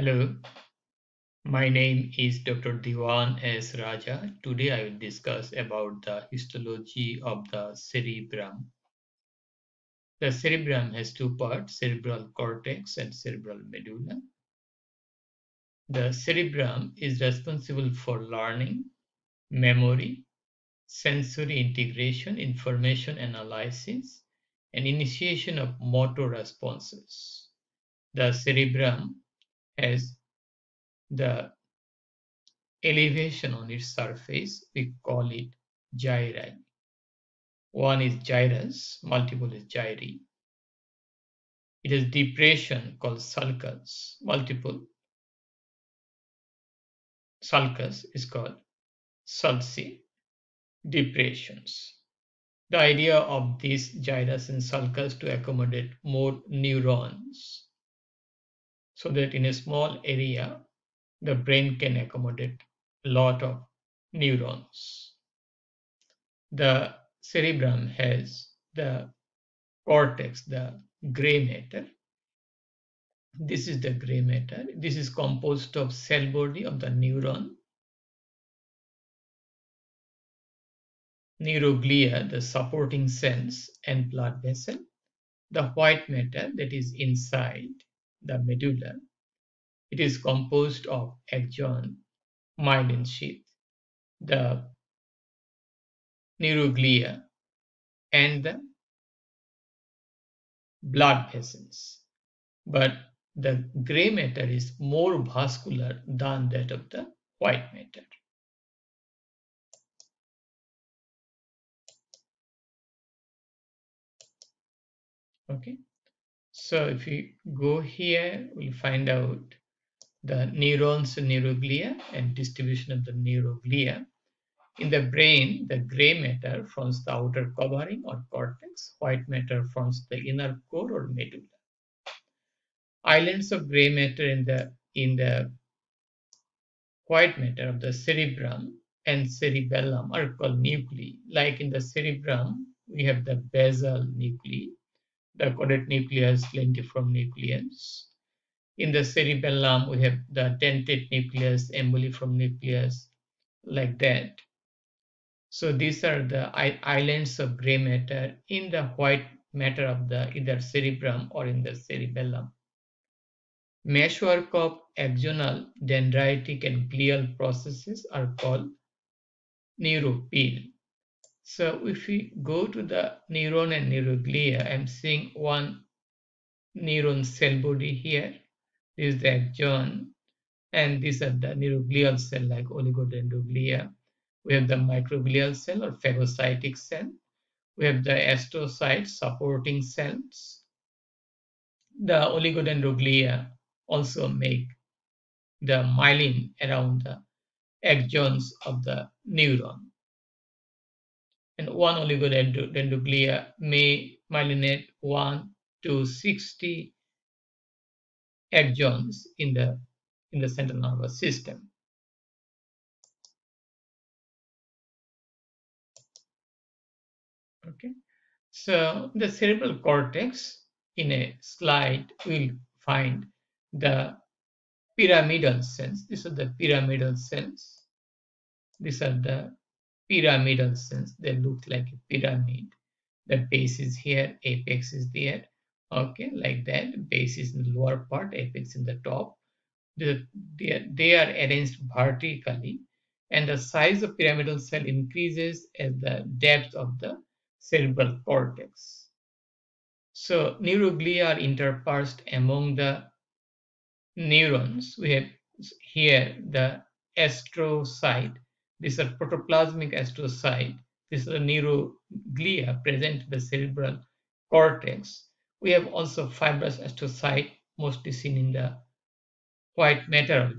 Hello, my name is Dr. Diwan S. Raja. Today I will discuss about the histology of the cerebrum. The cerebrum has two parts, cerebral cortex and cerebral medulla. The cerebrum is responsible for learning, memory, sensory integration, information analysis, and initiation of motor responses. The cerebrum has the elevation on its surface, we call it gyri. One is gyrus, multiple is gyri. It has depression called sulcus, multiple. Sulcus is called sulci, depressions. The idea of these gyrus and sulcus to accommodate more neurons, so that in a small area, the brain can accommodate a lot of neurons. The cerebrum has the cortex, the gray matter. This is the gray matter. This is composed of cell body of the neuron, neuroglia, the supporting cells, and blood vessel. The white matter that is inside the medulla. It is composed of axon, myelin sheath, the neuroglia, and the blood vessels. But the gray matter is more vascular than that of the white matter. Okay, so if you go here, we'll find out the neurons and neuroglia and distribution of the neuroglia. In the brain, the gray matter forms the outer covering or cortex, white matter forms the inner core or medulla. Islands of gray matter in the white matter of the cerebrum and cerebellum are called nuclei. Like in the cerebrum, we have the basal nuclei, the caudate nucleus, lentiform nucleus. In the cerebellum, we have the dentate nucleus, emboliform nucleus, like that. So these are the islands of gray matter in the white matter of the either cerebrum or in the cerebellum. Meshwork of axonal, dendritic, and glial processes are called neuropil. So if we go to the neuron and neuroglia, I'm seeing one neuron cell body here. This is the axon, and these are the neuroglial cell like oligodendroglia. We have the microglial cell or phagocytic cell. We have the astrocyte supporting cells. The oligodendroglia also make the myelin around the axons of the neuron. And one oligodendroglia may myelinate 1 to 60 axons in the central nervous system. Okay, so the cerebral cortex, in a slide we'll find the pyramidal cells. These are the pyramidal cells. These are the pyramidal cells. They look like a pyramid. The base is here, apex is there. Okay, like that. Base is in the lower part, apex in the top. They are arranged vertically, and the size of pyramidal cell increases as the depth of the cerebral cortex. So neuroglia are interspersed among the neurons. We have here the astrocyte. These are protoplasmic astrocyte. These are neuroglia present in the cerebral cortex. We have also fibrous astrocyte, mostly seen in the white matter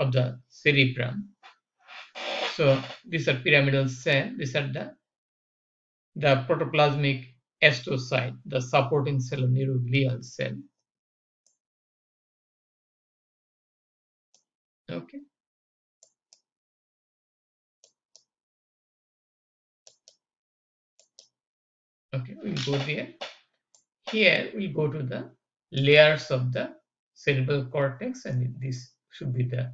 of the cerebrum. So these are pyramidal cells. These are the protoplasmic astrocyte, the supporting cell of neuroglial cell. Okay. Okay, we'll go there. Here we'll go to the layers of the cerebral cortex, and this should be the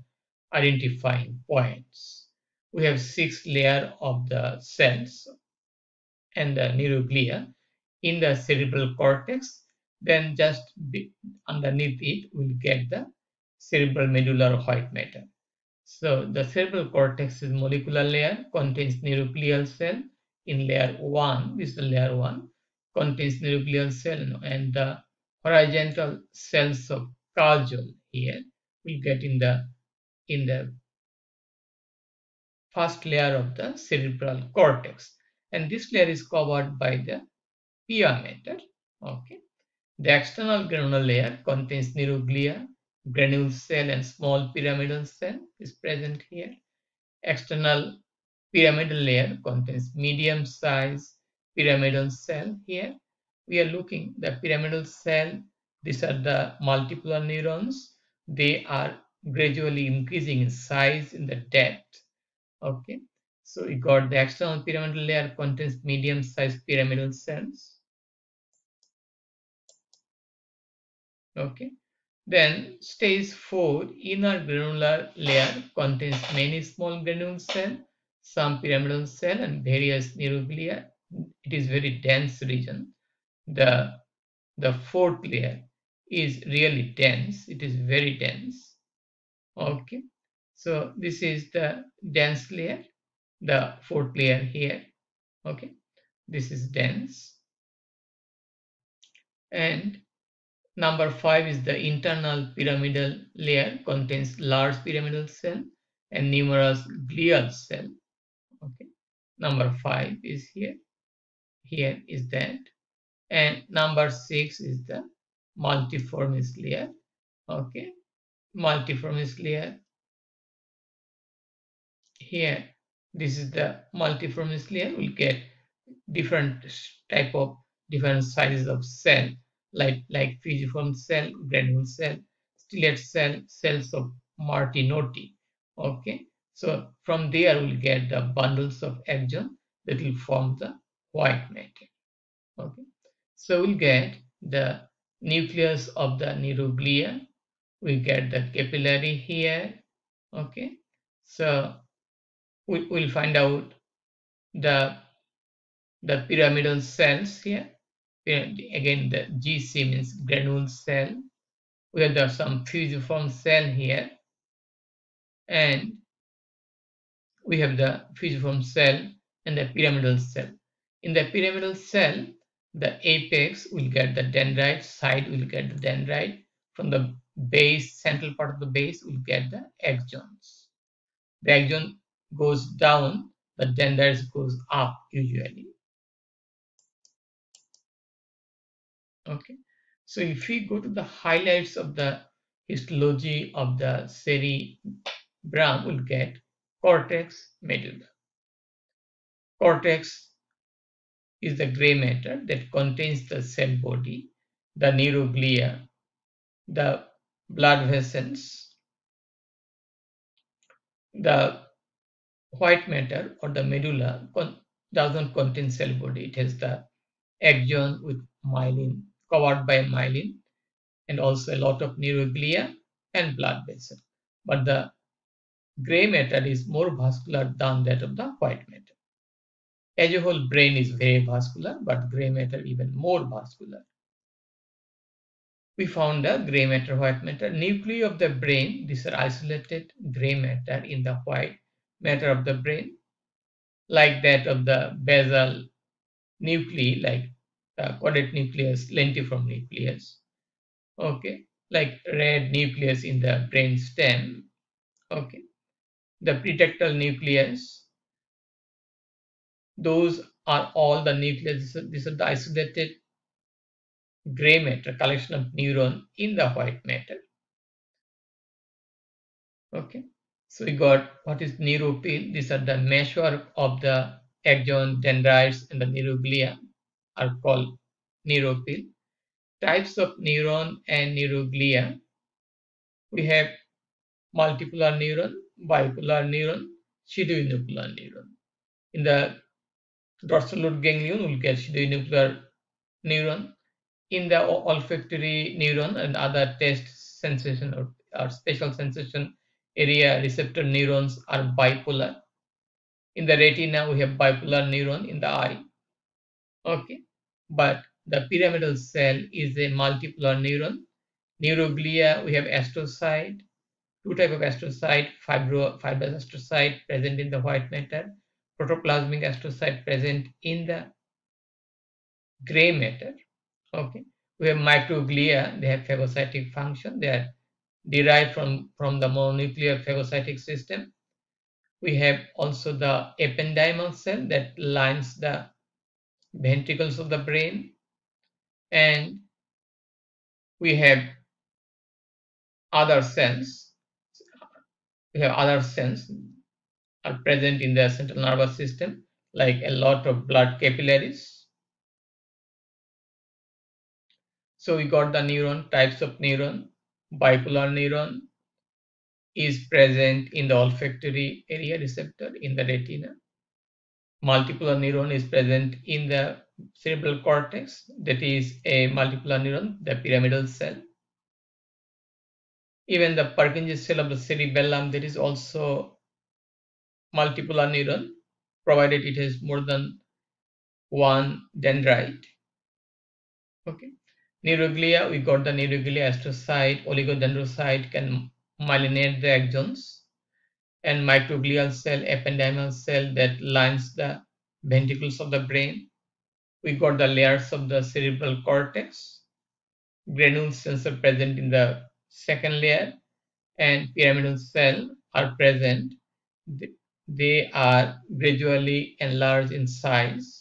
identifying points. We have 6 layers of the cells and the neuroglia in the cerebral cortex. Then just underneath it, we'll get the cerebral medulla or white matter. So the cerebral cortex is molecular layer, contains nuclear cell in layer 1. This is layer 1, contains nuclear cell, and the horizontal cells of Cajal here we'll get in the first layer of the cerebral cortex, and this layer is covered by the pia mater. Okay. The external granular layer contains neuroglia, granule cell, and small pyramidal cell is present here. External pyramidal layer contains medium size pyramidal cell here. We are looking the pyramidal cell. These are the multipolar neurons. They are gradually increasing in size in the depth. Okay, so we got the external pyramidal layer contains medium sized pyramidal cells. Okay, then stage 4 inner granular layer contains many small granule cells, some pyramidal cell, and various neuroglia. It is very dense region. The fourth layer is really dense. It is very dense. Okay, so this is the dense layer, the fourth layer here. Okay, this is dense. And number 5 is the internal pyramidal layer, contains large pyramidal cell and numerous glial cell. Okay, number 5 is here. Here is that, and number 6 is the multiformis layer. Okay, multiformis layer. Here, this is the multiformis layer. We'll get different type of different sizes of cell. Like fusiform cell, granule cell, stellate cell, cells of Martinotti. Okay, so from there we'll get the bundles of axons that will form the white matter. Okay, so we'll get the nucleus of the neuroglia. We'll get the capillary here. Okay, so we'll find out the pyramidal cells here. Again, the GC means granule cell. We have some fusiform cell here, and we have the fusiform cell and the pyramidal cell. In the pyramidal cell, the apex will get the dendrite, side will get the dendrite, from the base, central part of the base will get the axons. The axon goes down, the dendrites goes up usually. Okay, so if we go to the highlights of the histology of the cerebrum, we'll get cortex, medulla. Cortex is the gray matter that contains the cell body, the neuroglia, the blood vessels. The white matter or the medulla doesn't contain cell body. It has the axon with myelin, covered by myelin, and also a lot of neuroglia and blood vessel. But the gray matter is more vascular than that of the white matter. As a whole, brain is very vascular, but gray matter even more vascular. We found the gray matter, white matter. Nuclei of the brain, these are isolated gray matter in the white matter of the brain, like that of the basal nuclei, like caudate nucleus, lentiform nucleus, okay, like red nucleus in the brain stem, okay, the pretectal nucleus. Those are all the nucleus. These are the isolated gray matter, collection of neuron in the white matter. Okay, so we got what is neuropil. These are the meshwork of the axon, dendrites, and the neuroglia are called neuropil. Types of neuron and neuroglia. We have multipolar neuron, bipolar neuron, pseudounuclear neuron. In the dorsal root ganglion, we'll get pseudounuclear neuron. In the olfactory neuron and other taste sensation or spatial sensation area receptor neurons are bipolar. In the retina, we have bipolar neuron in the eye. Okay, but the pyramidal cell is a multipolar neuron. Neuroglia, we have astrocyte, two types of astrocyte, fibrous astrocyte present in the white matter, protoplasmic astrocyte present in the gray matter. Okay, we have microglia, they have phagocytic function, they are derived from the mononuclear phagocytic system. We have also the ependymal cell that lines the ventricles of the brain, and we have other cells. We have other cells are present in the central nervous system, like a lot of blood capillaries. So we got the neuron, types of neuron. Bipolar neuron is present in the olfactory area receptor in the retina. Multipolar neuron is present in the cerebral cortex, that is a multipolar neuron, the pyramidal cell. Even the Purkinje cell of the cerebellum, that is also multipolar neuron, provided it has more than one dendrite. Okay. Neuroglia, we got the neuroglia, astrocyte, oligodendrocyte can myelinate the axons, and microglial cell, ependymal cell that lines the ventricles of the brain. We got the layers of the cerebral cortex, granule cells are present in the second layer, and pyramidal cell are present. They are gradually enlarged in size.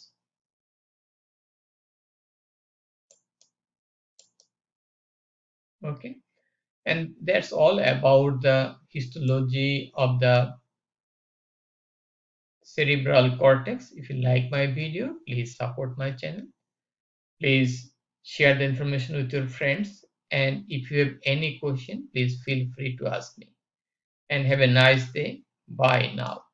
Okay, and that's all about the histology of the cerebral cortex. If you like my video, please support my channel. Please share the information with your friends. And if you have any question, please feel free to ask me. And have a nice day. Bye now.